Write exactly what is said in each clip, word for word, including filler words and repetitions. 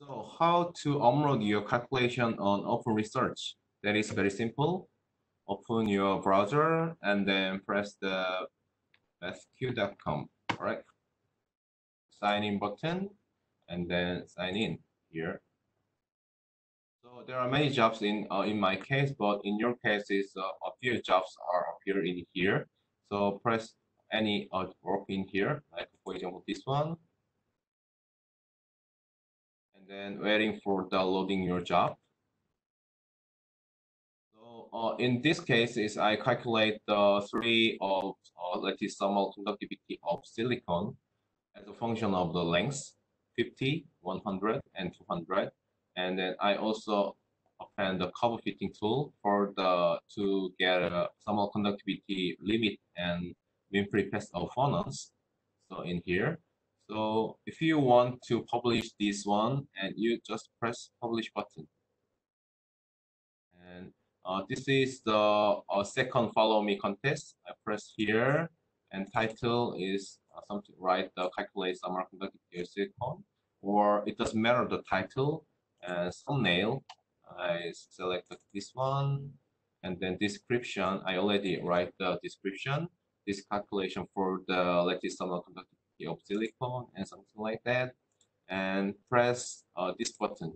So how to upload your calculation on Open Research? That is very simple. Open your browser and then press the mathq dot com, right? Sign in button and then sign in here. So there are many jobs in uh, in my case, but in your case, it's uh, a few jobs are appear in here. So press any uh, work in here, like for example this one. Then waiting for downloading your job. So uh, in this case, is I calculate the uh, three of uh, that is thermal conductivity of silicon as a function of the lengths fifty, one hundred, and two hundred. And then I also append the cover fitting tool for the to get a thermal conductivity limit and mean free path of photons. So in here. So if you want to publish this one, and you just press publish button. And uh, this is the uh, second follow me contest. I press here, and title is uh, something, right? The calculate thermal conductivity of silicon, or it doesn't matter the title. And thumbnail, I selected this one, and then description. I already write the description. This calculation for the latest thermal conductivity of silicon and something like that, and press uh, this button,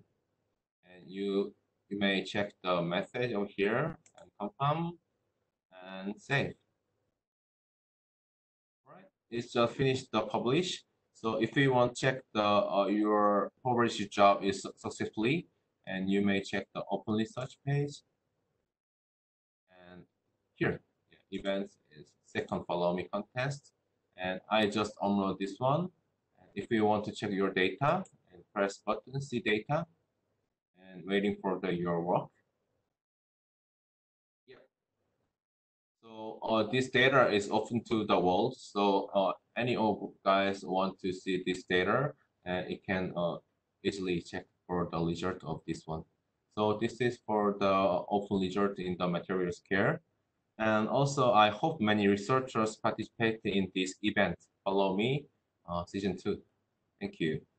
and you you may check the message over here and confirm and save. All right, it's just finished the publish. So if you want to check the uh, your published job is successfully, and you may check the Open Research page, and here yeah, events is second follow me contest. And I just upload this one. If you want to check your data, and press button see data, and waiting for the your work. Yeah. So uh, this data is open to the world. So uh, any of guys want to see this data, and it can uh, easily check for the result of this one. So this is for the open result in the materials care. And also, I hope many researchers participate in this event. Follow me, uh, season two. Thank you.